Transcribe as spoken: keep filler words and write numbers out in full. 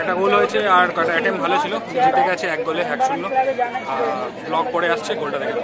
একটা গোল হয়েছে আর কটা অ্যাটেম্প ভালো ছিল, জিতে গেছে এক গোলে এক শূন্য। ব্লক পরে আসছে গোলটা দেখে।